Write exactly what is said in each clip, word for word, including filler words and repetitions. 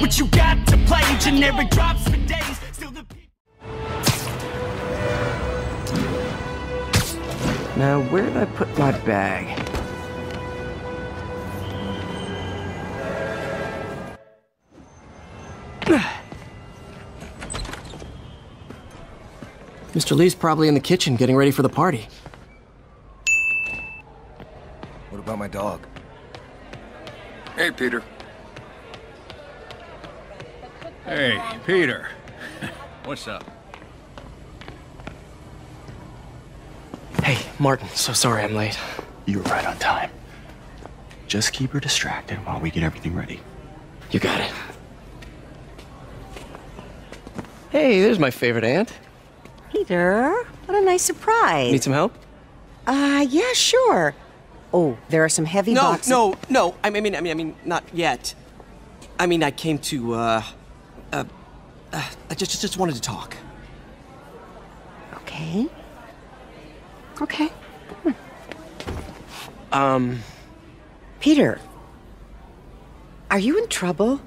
What you got to play? Generic drops for days. Still the now, where did I put my bag? Mister Lee's probably in the kitchen getting ready for the party. What about my dog? Hey, Peter. Hey, Peter. What's up? Hey, Martin, so sorry I'm late. You were right on time. Just keep her distracted while we get everything ready. You got it. Hey, there's my favorite aunt. Peter, what a nice surprise. Need some help? Uh, yeah, sure. Oh, there are some heavy no, boxes. No, no, no. I mean, I mean, I mean, not yet. I mean, I came to, uh, uh, uh I just, just wanted to talk. Okay. Okay. Hmm. Um. Peter, are you in trouble?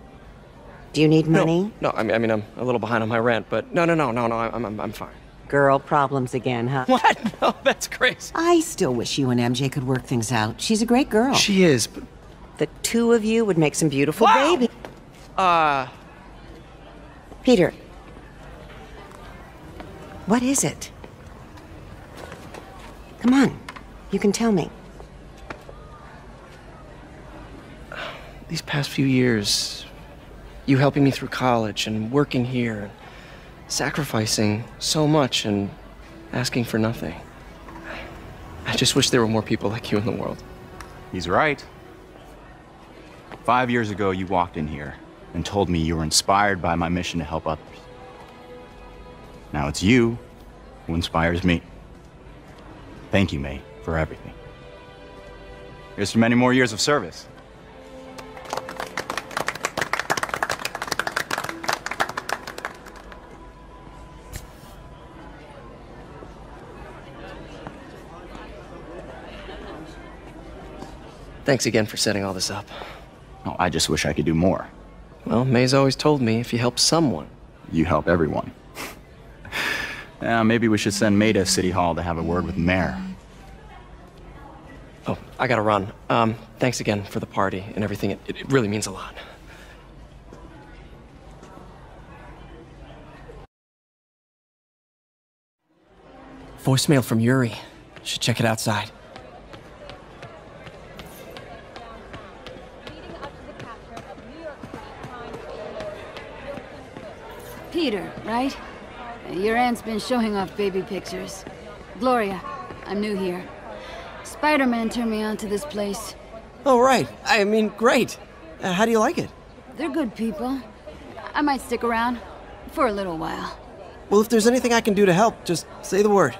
Do you need money? No, no. I mean, I mean, I'm a little behind on my rent, but no, no, no, no, no. I'm, I'm, I'm fine. Girl problems again, huh? What? No, that's crazy. I still wish you and M J could work things out. She's a great girl. She is, but... The two of you would make some beautiful wow. baby. Uh... Peter. What is it? Come on. You can tell me. These past few years, you helping me through college and working here... sacrificing so much and asking for nothing. I just wish there were more people like you in the world. He's right. Five years ago, you walked in here and told me you were inspired by my mission to help others. Now it's you who inspires me. Thank you, May, for everything. Here's to many more years of service. Thanks again for setting all this up. Oh, I just wish I could do more. Well, May's always told me if you help someone... You help everyone. uh, maybe we should send May to City Hall to have a word with the mayor. Oh, I gotta run. Um, thanks again for the party and everything. It, it, it really means a lot. Voicemail from Yuri. Should check it outside. Peter, right? Your aunt's been showing off baby pictures. Gloria, I'm new here. Spider-Man turned me on to this place. Oh, right. I mean, great. Uh, how do you like it? They're good people. I might stick around for a little while. Well, if there's anything I can do to help, just say the word.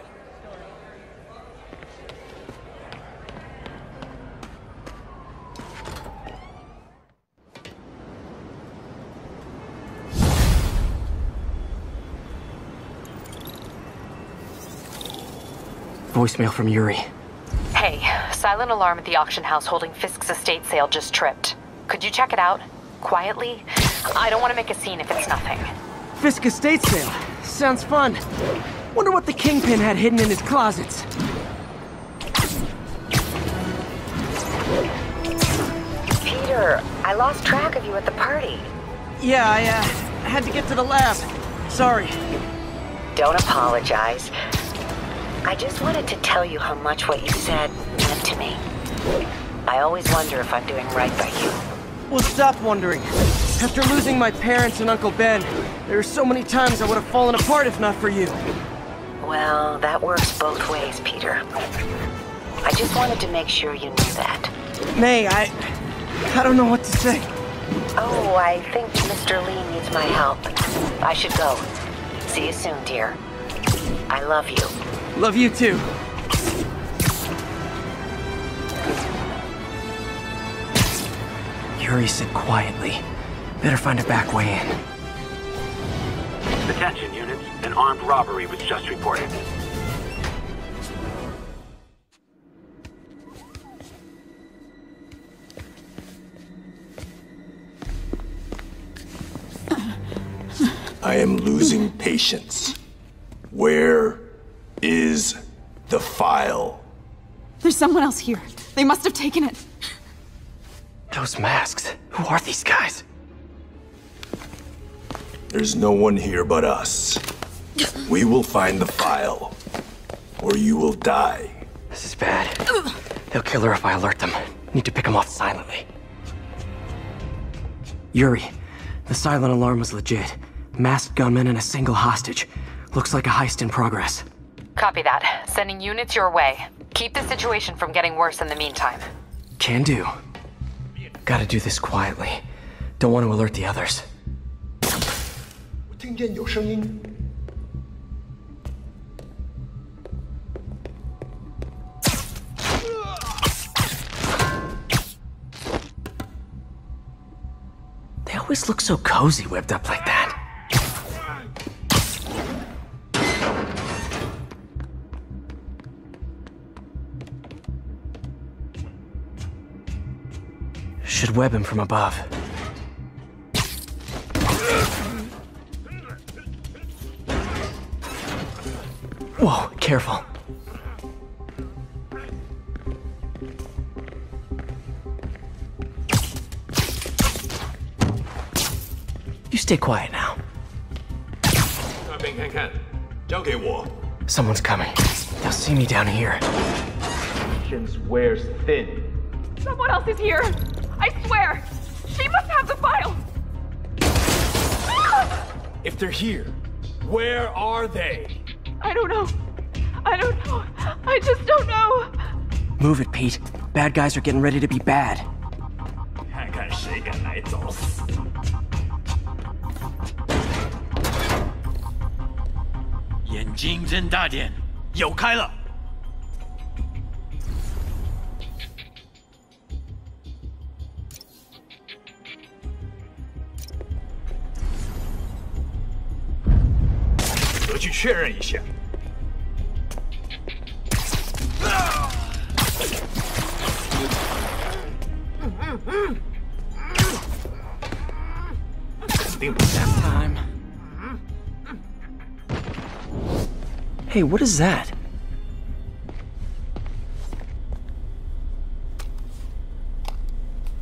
Voicemail from Yuri. Hey, silent alarm at the auction house holding Fisk's estate sale just tripped. Could you check it out? Quietly? I don't want to make a scene if it's nothing. Fisk estate sale? Sounds fun. Wonder what the kingpin had hidden in his closets. Peter, I lost track of you at the party. Yeah, I uh, had to get to the lab. Sorry. Don't apologize. I just wanted to tell you how much what you said meant to me. I always wonder if I'm doing right by you. Well, stop wondering. After losing my parents and Uncle Ben, there are so many times I would have fallen apart if not for you. Well, that works both ways, Peter. I just wanted to make sure you knew that. May, I... I don't know what to say. Oh, I think Mister Lee needs my help. I should go. See you soon, dear. I love you. Love you, too. Yuri said quietly. Better find a back way in. Attention, units. An armed robbery was just reported. I am losing patience. Where is the file? There's someone else here. They must have taken it. Those masks. Who are these guys? There's no one here but us. We will find the file, or you will die. This is bad. They'll kill her if I alert them. Need to pick them off silently. Yuri, the silent alarm was legit. Masked gunmen and a single hostage. Looks like a heist in progress. Copy that. Sending units your way. Keep the situation from getting worse in the meantime. Can do. Gotta do this quietly. Don't want to alert the others. 我听见有声音. They always look so cozy whipped up like that. Should web him from above. Whoa, careful. You stay quiet now. Someone's coming. They'll see me down here. Patience wears thin. Someone else is here. I swear! She must have the file! If they're here, where are they? I don't know. I don't know. I just don't know. Move it, Pete. Bad guys are getting ready to be bad. Time. Hey, what is that?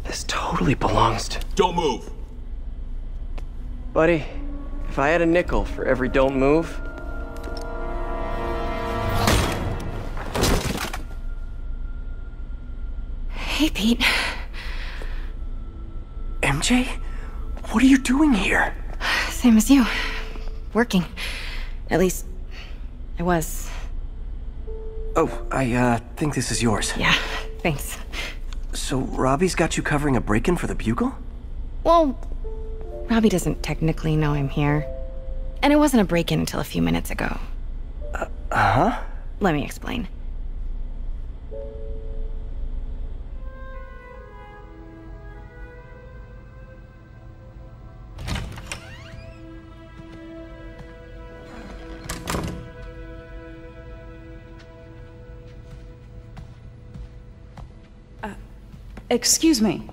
This totally belongs to... Don't move! Buddy, if I had a nickel for every don't move... Hey, Pete. M J? What are you doing here? Same as you. Working. At least... I was. Oh, I, uh, think this is yours. Yeah, thanks. So, Robbie's got you covering a break-in for the Bugle? Well, Robbie doesn't technically know I'm here. And it wasn't a break-in until a few minutes ago. Uh, uh-huh? Let me explain. Excuse me.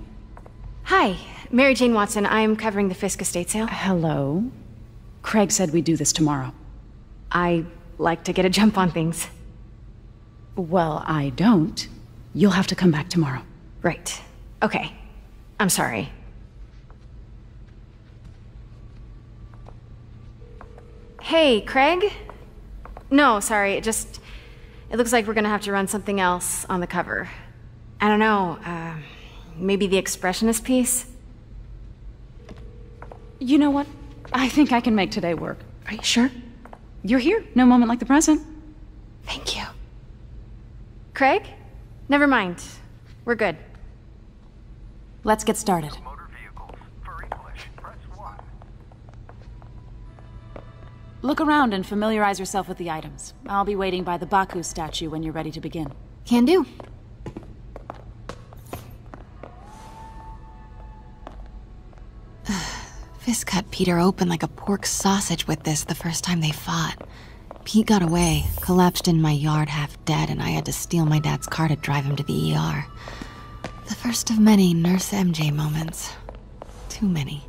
Hi, Mary Jane Watson. I'm covering the Fisk estate sale. Hello. Craig said we'd do this tomorrow. I like to get a jump on things. Well, I don't. You'll have to come back tomorrow. Right. Okay. I'm sorry. Hey, Craig? No, sorry. It just... It looks like we're gonna have to run something else on the cover. I don't know, uh, maybe the expressionist piece? You know what? I think I can make today work. Are you sure? You're here. No moment like the present. Thank you. Craig? Never mind. We're good. Let's get started. Motor vehicles. For English, press one. Look around and familiarize yourself with the items. I'll be waiting by the Baku statue when you're ready to begin. Can do. Fisk cut Peter open like a pork sausage with this the first time they fought. Pete got away, collapsed in my yard half dead, and I had to steal my dad's car to drive him to the E R. The first of many Nurse M J moments. Too many.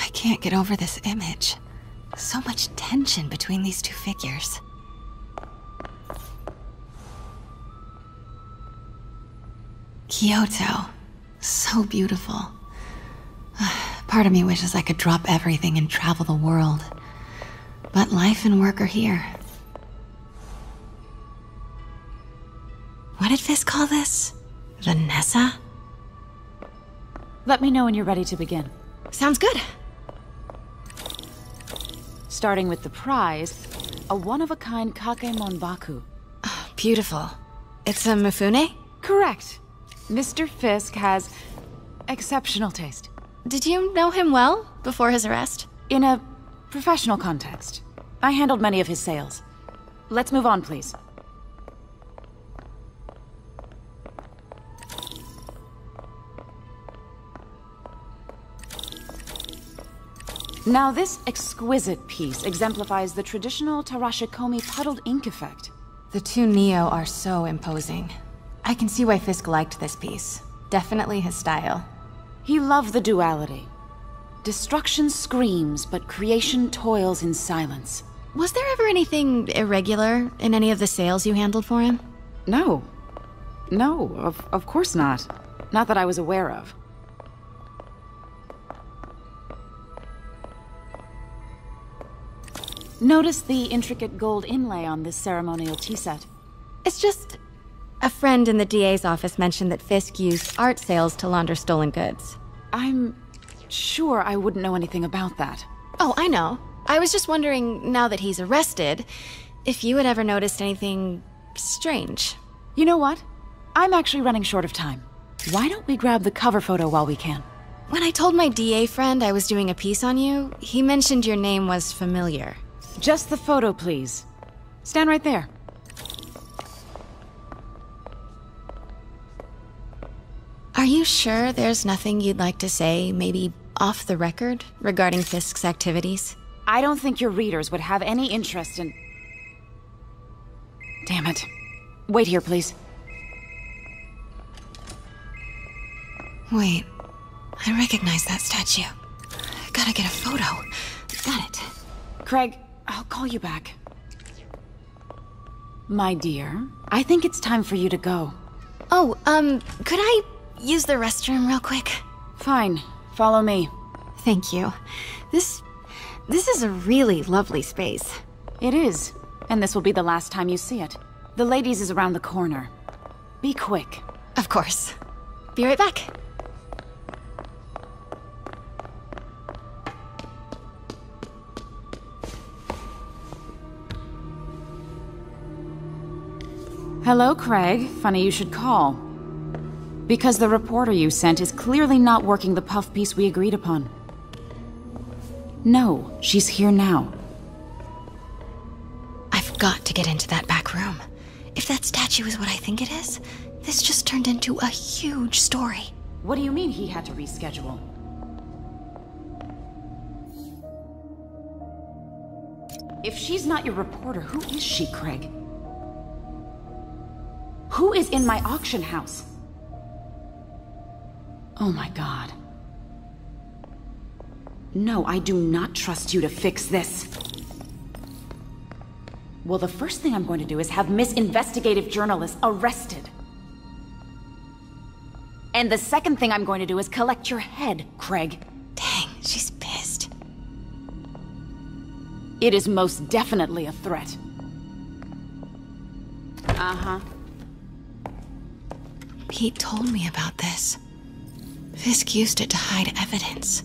I can't can't get over this image. So much tension between these two figures. Kyoto. So beautiful. Part of me wishes I could drop everything and travel the world. But life and work are here. What did Fisk call this? Vanessa? Let me know when you're ready to begin. Sounds good. Starting with the prize, a one-of-a-kind kakemonbaku. Oh, beautiful. It's a Mifune? Correct. Mister Fisk has exceptional taste. Did you know him well before his arrest? In a professional context. I handled many of his sales. Let's move on, please. Now, this exquisite piece exemplifies the traditional Tarashikomi puddled ink effect. The two Neo are so imposing. I can see why Fisk liked this piece. Definitely his style. He loved the duality. Destruction screams, but creation toils in silence. Was there ever anything irregular in any of the sales you handled for him? No. No, of, of course not. Not that I was aware of. Notice the intricate gold inlay on this ceremonial tea set. It's just... a friend in the D A's office mentioned that Fisk used art sales to launder stolen goods. I'm sure I wouldn't know anything about that. Oh, I know. I was just wondering, now that he's arrested, if you had ever noticed anything strange. You know what? I'm actually running short of time. Why don't we grab the cover photo while we can? When I told my D A friend I was doing a piece on you, he mentioned your name was familiar. Just the photo, please. Stand right there. Are you sure there's nothing you'd like to say, maybe off the record, regarding Fisk's activities? I don't think your readers would have any interest in... Damn it. Wait here, please. Wait. I recognize that statue. I gotta get a photo. Got it. Craig... I'll call you back. My dear, I think it's time for you to go. Oh, um, could I use the restroom real quick? Fine. Follow me. Thank you. This... this is a really lovely space. It is. And this will be the last time you see it. The ladies is around the corner. Be quick. Of course. Be right back. Hello, Craig. Funny you should call. Because the reporter you sent is clearly not working the puff piece we agreed upon. No, she's here now. I've got to get into that back room. If that statue is what I think it is, this just turned into a huge story. What do you mean he had to reschedule? If she's not your reporter, who is she, Craig? Who is in my auction house? Oh my god. No, I do not trust you to fix this. Well, the first thing I'm going to do is have Miss Investigative Journalist arrested. And the second thing I'm going to do is collect your head, Craig. Dang, she's pissed. It is most definitely a threat. Uh-huh. Pete told me about this. Fisk used it to hide evidence.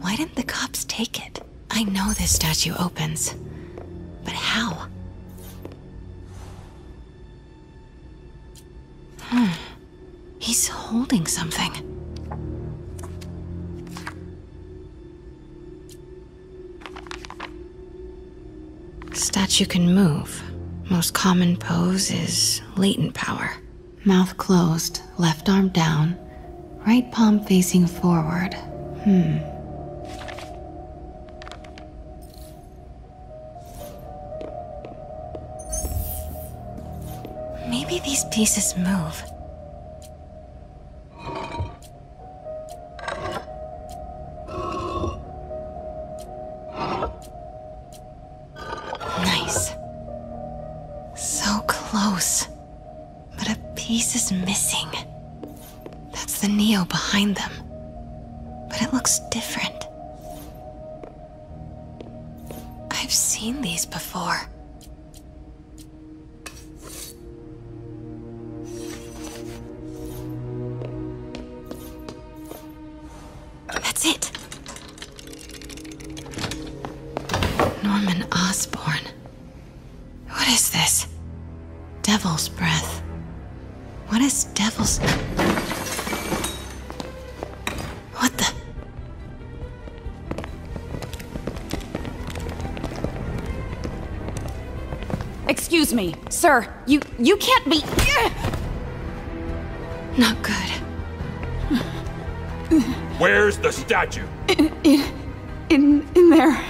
Why didn't the cops take it? I know this statue opens, but how? Hmm. He's holding something. Statue can move. Most common pose is latent power. Mouth closed, left arm down, right palm facing forward. Hmm. Maybe these pieces move. close, but a piece is missing. That's the Neo behind them, but it looks different. I've seen these before. That's it. Norman Osborn. What is this? Devil's Breath. What is Devil's... What the... Excuse me, sir. You... you can't be... Not good. Where's the statue? In... in... in, in there.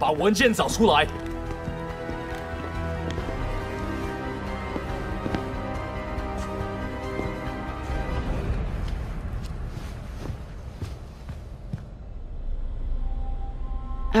把文件找出来。 I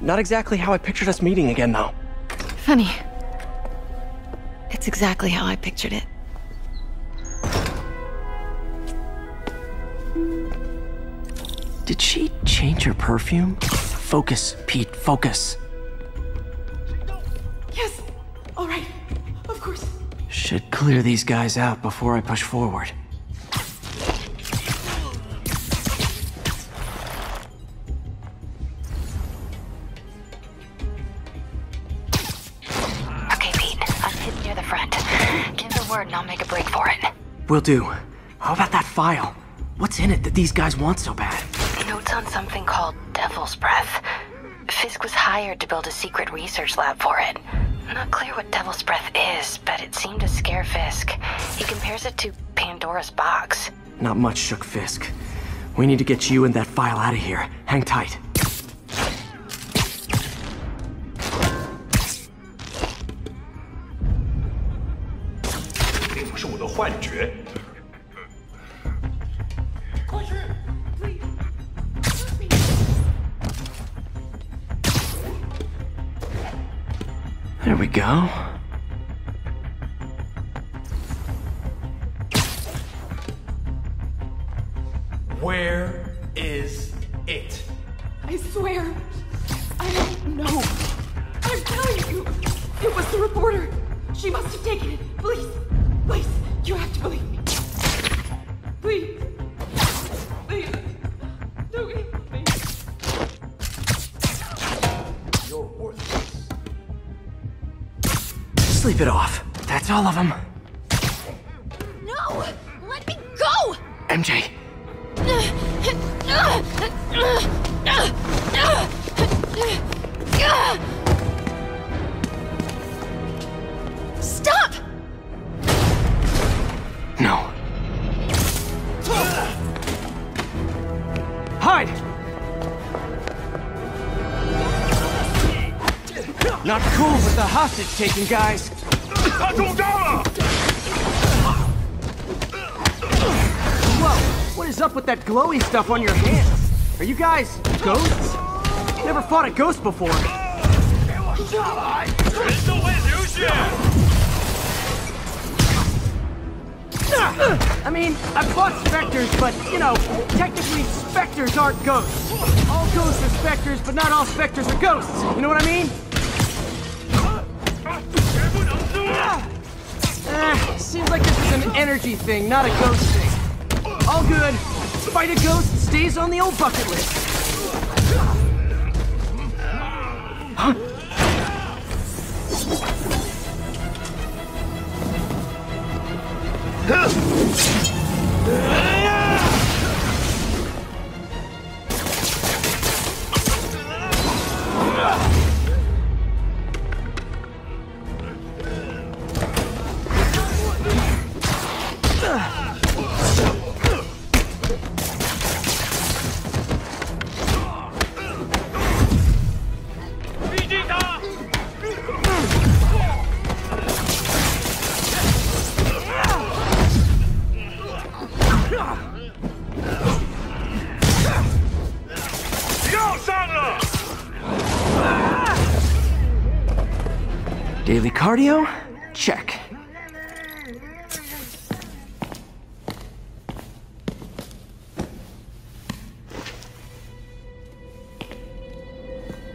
Not exactly how I pictured us meeting again, though. Funny. It's exactly how I pictured it. Did she change her perfume? Focus, Pete, focus. Yes! All right. Of course. Should clear these guys out before I push forward. Okay, Pete. I'm hidden near the front. Give the word and I'll make a break for it. Will do. How about that file? What's in it that these guys want so bad? Notes on something called Devil's Breath. Fisk was hired to build a secret research lab for it. Not clear what Devil's Breath is, but it seemed to scare Fisk. He compares it to Pandora's box. Not much shook Fisk. We need to get you and that file out of here. Hang tight. There we go. Where is it? I swear, I don't know. I'm telling you, it was the reporter. She must have taken it. Please, please, you have to believe me. Please, please, please, please. You're worthless. Sleep it off. That's all of them. No! Let me go! M J. Stop! No. Hide! Not cool with the hostage-taking, guys. Whoa, what is up with that glowy stuff on your hands? Are you guys ghosts? Never fought a ghost before. I mean, I fought specters, but, you know, technically specters aren't ghosts. All ghosts are specters, but not all specters are ghosts. You know what I mean? Uh, seems like this is an energy thing, not a ghost thing. All good. Fight a ghost stays on the old bucket list. Huh? Daily cardio? Check.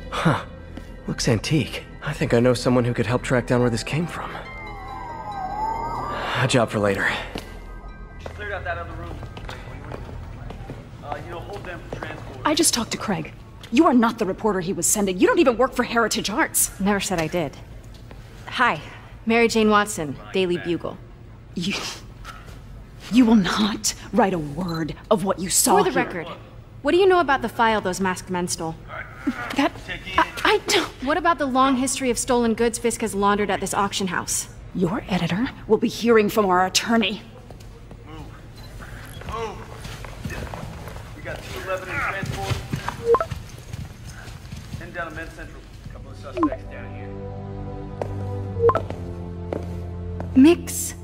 Huh. Looks antique. I think I know someone who could help track down where this came from. A job for later. Cleared out that other room. Uh, you know, hold them for transport. I just talked to Craig. You are not the reporter he was sending. You don't even work for Heritage Arts. Never said I did. Hi, Mary Jane Watson, Daily Bugle. You... You will not write a word of what you saw here. For the record, what do you know about the file those masked men stole? That... I, I don't... What about the long history of stolen goods Fisk has laundered at this auction house? Your editor will be hearing from our attorney. Move. Move. We got two eleven in transport. ten down to Med Central. A couple of suspects down here. Mix.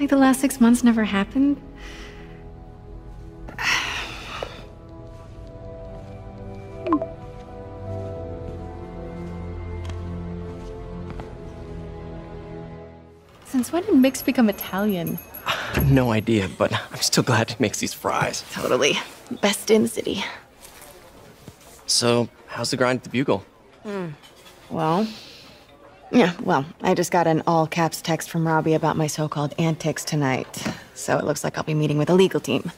Like the last six months never happened. Since when did Mix become Italian? No idea, but I'm still glad he makes these fries. Totally. Best in the city. So, how's the grind at the Bugle? Mm. Well... Yeah, well, I just got an all-caps text from Robbie about my so-called antics tonight. So it looks like I'll be meeting with a legal team.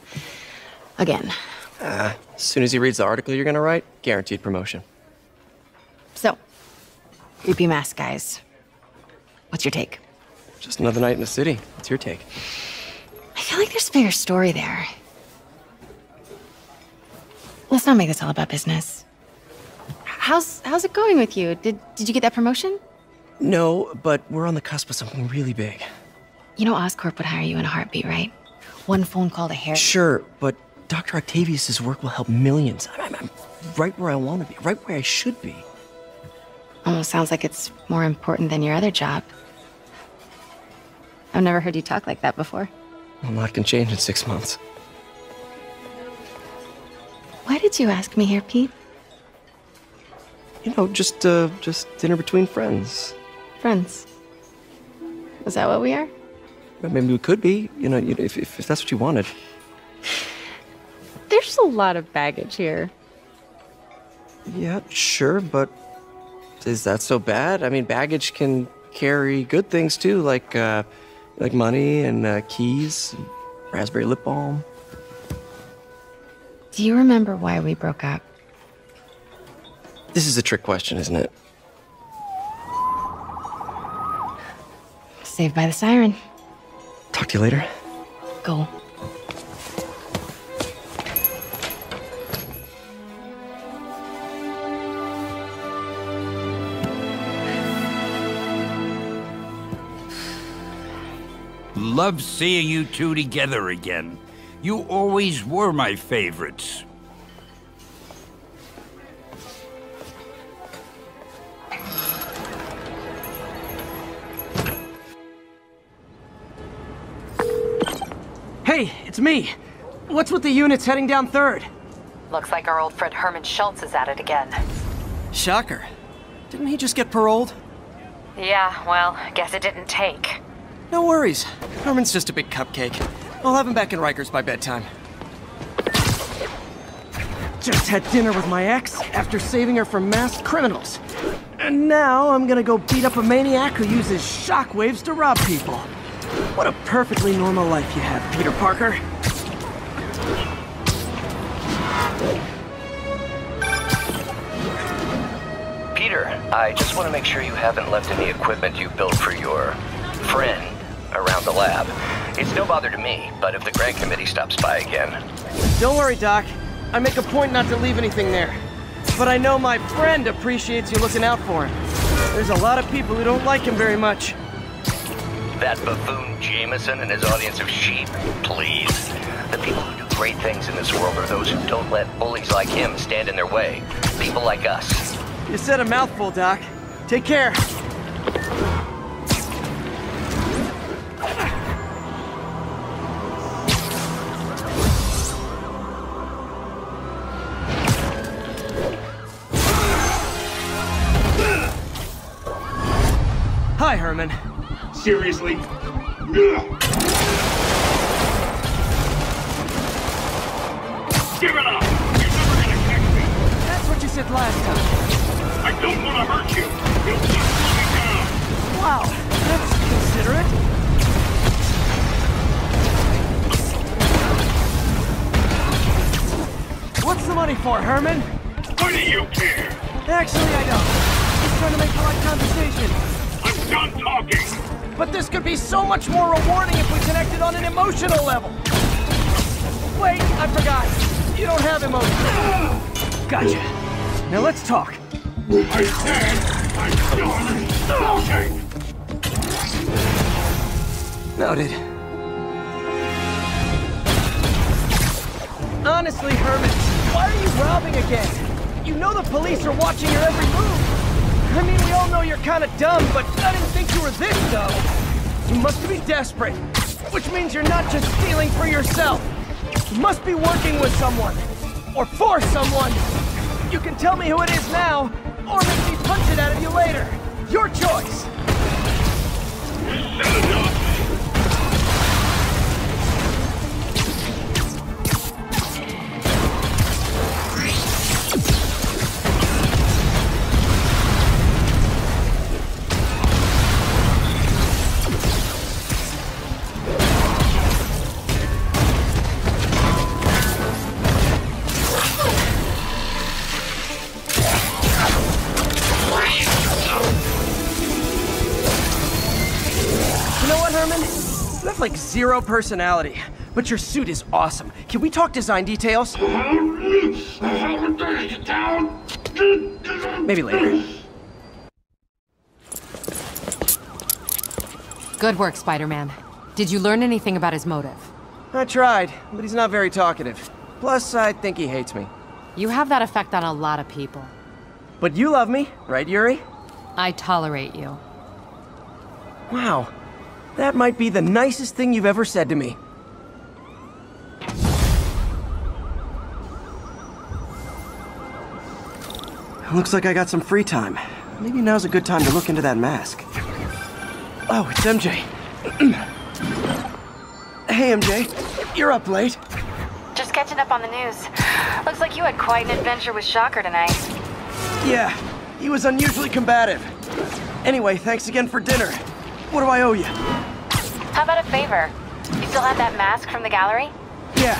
Again. Uh, as soon as he reads the article you're gonna write, guaranteed promotion. So, creepy mask guys. What's your take? Just another night in the city. What's your take? I feel like there's a bigger story there. Let's not make this all about business. How's, how's it going with you? Did, did you get that promotion? No, but we're on the cusp of something really big. You know Oscorp would hire you in a heartbeat, right? One phone call to Harry. Sure, but Doctor Octavius' work will help millions. I'm, I'm right where I want to be, right where I should be. Almost sounds like it's more important than your other job. I've never heard you talk like that before. A lot can change in six months. Why did you ask me here, Pete? You know, just, uh, just dinner between friends. Friends? Is that what we are? Maybe we could be, you know, if, if, if that's what you wanted. There's a lot of baggage here. Yeah, sure, but is that so bad? I mean, baggage can carry good things, too, like, uh, like money and uh, keys, and raspberry lip balm. Do you remember why we broke up? This is a trick question, isn't it? Saved by the siren. Talk to you later. Go. Love seeing you two together again. You always were my favorites. Hey, it's me. What's with the units heading down third? Looks like our old friend Herman Schultz is at it again. Shocker. Didn't he just get paroled? Yeah, well, guess it didn't take. No worries. Herman's just a big cupcake. I'll have him back in Rikers by bedtime. Just had dinner with my ex after saving her from masked criminals. And now I'm gonna go beat up a maniac who uses shockwaves to rob people. What a perfectly normal life you have, Peter Parker. Peter, I just want to make sure you haven't left any equipment you built for your friend around the lab. It's no bother to me, but if the grant committee stops by again... Don't worry, Doc. I make a point not to leave anything there. But I know my friend appreciates you looking out for him. There's a lot of people who don't like him very much. That buffoon Jameson and his audience of sheep, please. The people who do great things in this world are those who don't let bullies like him stand in their way. People like us. You said a mouthful, Doc. Take care. Hi, Herman. Seriously? Give it up! You're never gonna catch me! That's what you said last time. I don't want to hurt you. You'll keep coming down. Wow, that's considerate. What's the money for, Herman? What do you care? Actually, I don't. Just trying to make the right conversation. I'm done talking! But this could be so much more rewarding if we connected on an emotional level! Wait, I forgot. You don't have emotions. Gotcha. Now let's talk. I said I'm done talking! Noted. Honestly, Herman, why are you robbing again? You know the police are watching your every move. I mean, we all know you're kind of dumb, but I didn't think you were this dumb. You must be desperate, which means you're not just stealing for yourself. You must be working with someone, or for someone. You can tell me who it is now, or make me punch it out of you later. Your choice. Like zero personality, but your suit is awesome. Can we talk design details? Maybe later. Good work, Spider-Man. Did you learn anything about his motive? I tried, but he's not very talkative. Plus, I think he hates me. You have that effect on a lot of people. But you love me, right, Yuri? I tolerate you. Wow. That might be the nicest thing you've ever said to me. Looks like I got some free time. Maybe now's a good time to look into that mask. Oh, it's M J. Hey, M J. You're up late. Just catching up on the news. Looks like you had quite an adventure with Shocker tonight. Yeah, he was unusually combative. Anyway, thanks again for dinner. What do I owe you? How about a favor? You still have that mask from the gallery? Yeah.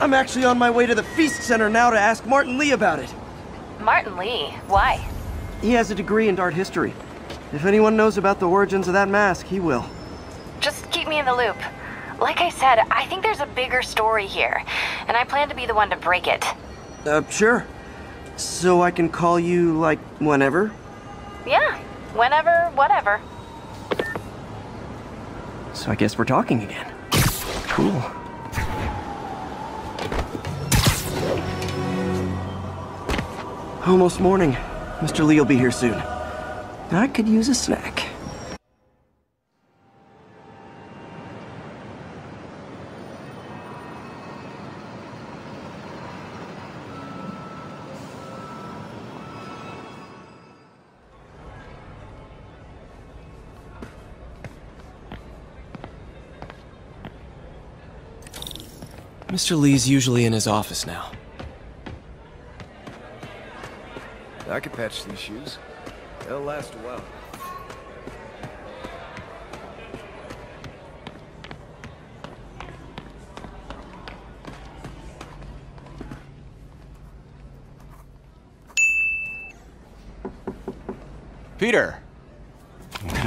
I'm actually on my way to the Feast Center now to ask Martin Lee about it. Martin Lee? Why? He has a degree in art history. If anyone knows about the origins of that mask, he will. Just keep me in the loop. Like I said, I think there's a bigger story here, and I plan to be the one to break it. Uh, sure. So I can call you, like, whenever? Yeah. Whenever, whatever. So I guess we're talking again. Cool. Almost morning. Mister Lee will be here soon. I could use a snack. Mister Lee's usually in his office now. I could patch these shoes. They'll last a while. Peter! What can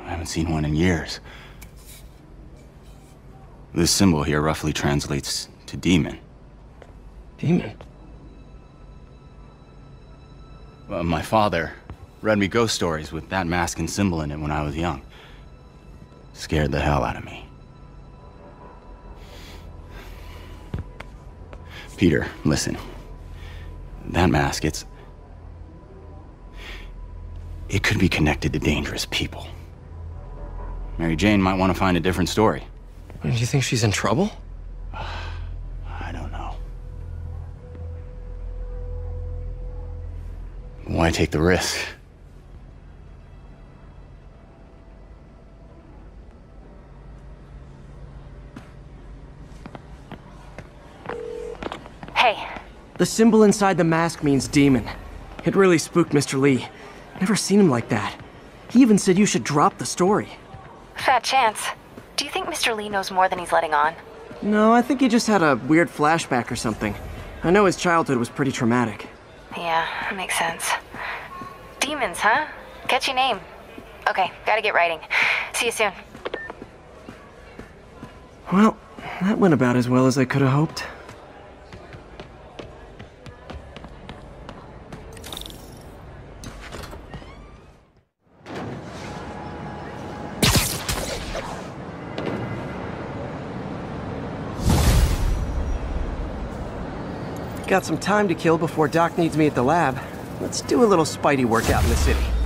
I haven't seen one in years. This symbol here roughly translates to demon. Demon? Well, my father read me ghost stories with that mask and symbol in it when I was young. Scared the hell out of me. Peter, listen. That mask, it's... It could be connected to dangerous people. Mary Jane might want to find a different story. Do you think she's in trouble? I don't know. Why take the risk? Hey. The symbol inside the mask means demon. It really spooked Mister Lee. Never seen him like that. He even said you should drop the story. Fat chance. Do you think Mister Lee knows more than he's letting on? No, I think he just had a weird flashback or something. I know his childhood was pretty traumatic. Yeah, that makes sense. Demons, huh? Catchy name. Okay, gotta get writing. See you soon. Well, that went about as well as I could have hoped. Got some time to kill before Doc needs me at the lab. Let's do a little Spidey workout in the city.